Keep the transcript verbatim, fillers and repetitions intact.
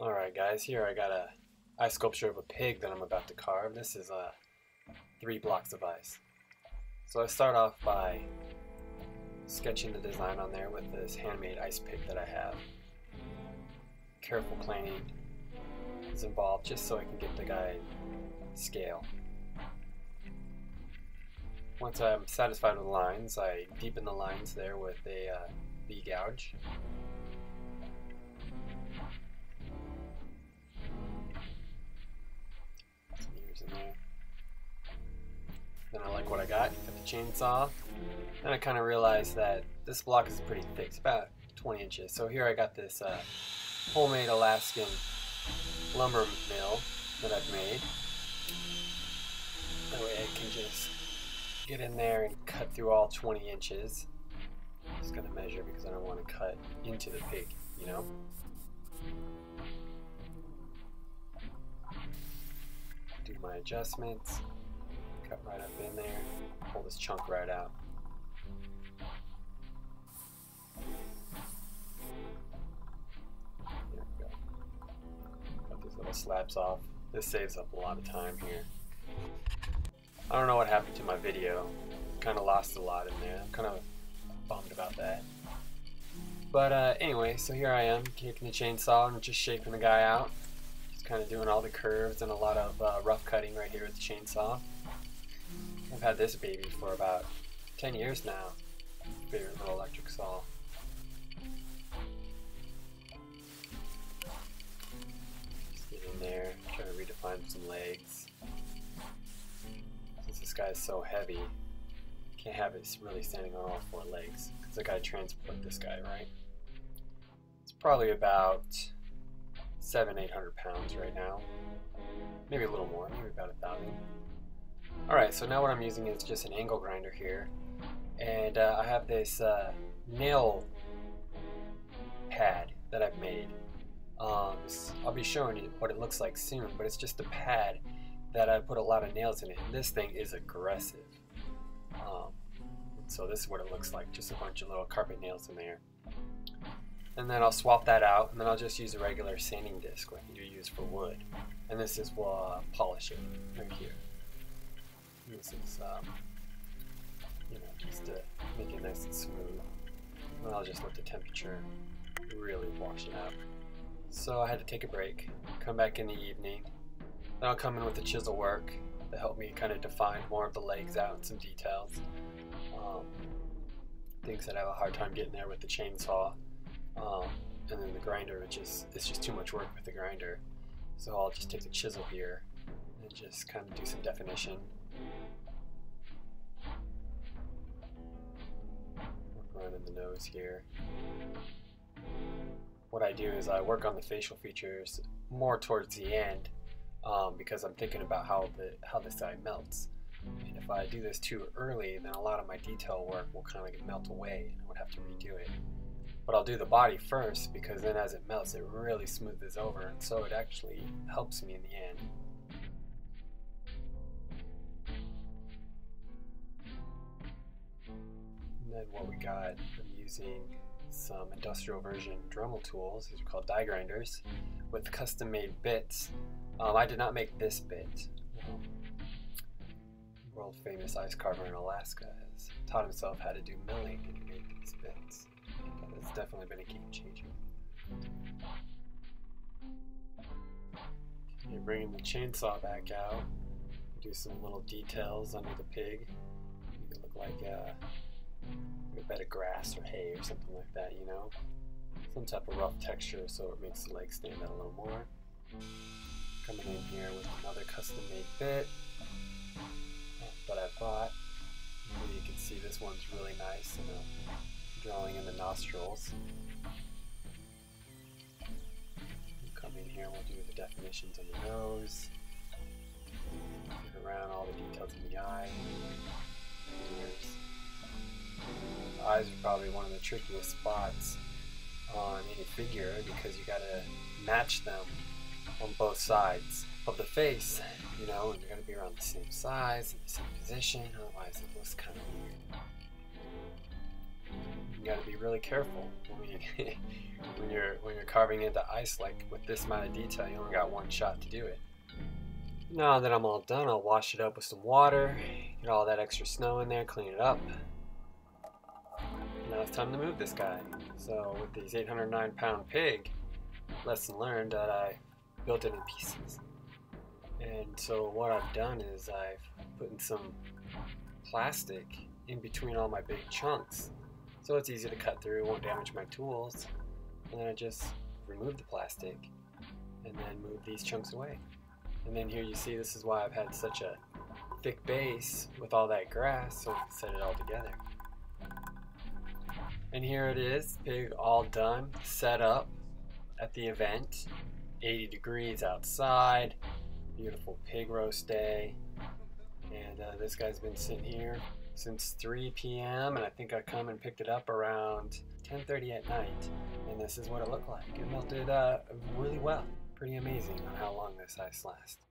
Alright guys, here I got a ice sculpture of a pig that I'm about to carve. This is uh, three blocks of ice. So I start off by sketching the design on there with this handmade ice pig that I have. Careful planning is involved just so I can get the guy scale. Once I'm satisfied with the lines, I deepen the lines there with a uh, V-gouge. In there. Then I like what I got with the chainsaw, and I kind of realized that this block is pretty thick. It's about twenty inches. So here I got this uh, homemade Alaskan lumber mill that I've made. That way I can just get in there and cut through all twenty inches. I'm just going to measure because I don't want to cut into the pig, you know. Do my adjustments, cut right up in there, pull this chunk right out. There we go. Cut these little slabs off. This saves up a lot of time here. I don't know what happened to my video. Kind of lost a lot in there. I'm kind of bummed about that. But uh, anyway, so here I am taking the chainsaw and just shaping the guy out. Kind of doing all the curves and a lot of uh, rough cutting right here with the chainsaw. I've had this baby for about ten years now. Favorite little electric saw. Just get in there, try to redefine some legs. Since this guy's so heavy, can't have it really standing on all four legs because I gotta transport this guy, right? It's probably about seven, eight hundred pounds right now. Maybe a little more, maybe about a thousand. Alright, so now what I'm using is just an angle grinder here. And uh, I have this uh, nail pad that I've made. Um, I'll be showing you what it looks like soon, but it's just a pad that I put a lot of nails in it. And this thing is aggressive. Um, so this is what it looks like, just a bunch of little carpet nails in there. And then I'll swap that out, and then I'll just use a regular sanding disc like you use for wood. And this is uh, polishing right here. And this is, um, you know, just to make it nice and smooth. And I'll just let the temperature really wash it up. So I had to take a break, come back in the evening. Then I'll come in with the chisel work to help me kind of define more of the legs out and some details. Um, things that I have a hard time getting there with the chainsaw. Um, and then the grinder, which is it's just too much work with the grinder, so I'll just take the chisel here and just kind of do some definition. Work around in the nose here. What I do is I work on the facial features more towards the end um, because I'm thinking about how the how this dye melts. And if I do this too early, then a lot of my detail work will kind of melt away, and I would have to redo it. But I'll do the body first because then as it melts it really smooths over, and so it actually helps me in the end. And then what we got, I'm using some industrial version Dremel tools. These are called die grinders with custom made bits. Um, I did not make this bit. Um, world famous ice carver in Alaska has taught himself how to do milling and make these bits. It's definitely been a game changer. You're bringing the chainsaw back out. Do some little details under the pig. Make it look like a, like a bed of grass or hay or something like that, you know? Some type of rough texture so it makes the legs stand out a little more. Coming in here with another custom made bit that I bought. Maybe you can see this one's really nice. You know? Drawing in the nostrils. We'll come in here, we'll do the definitions on the nose, look around all the details in the eye, ears. The eyes are probably one of the trickiest spots on any figure because you gotta match them on both sides of the face, you know, and they're gonna be around the same size, in the same position, otherwise it looks kind of weird. you got to be really careful when, you, when you're when you're carving into ice like with this amount of detail. You only got one shot to do it. Now that I'm all done, I'll wash it up with some water, get all that extra snow in there, clean it up. Now it's time to move this guy. So with these eight hundred nine pound pig, lesson learned that I built it in pieces. And so what I've done is I've put in some plastic in between all my big chunks, so it's easy to cut through, it won't damage my tools. And then I just remove the plastic and then move these chunks away. And then here you see, this is why I've had such a thick base with all that grass, so we can set it all together. And here it is, pig all done, set up at the event, eighty degrees outside, beautiful pig roast day. And uh, this guy's been sitting here since three P M and I think I come and picked it up around ten thirty at night. And this is what it looked like. It melted uh, really well. Pretty amazing on how long this ice lasts.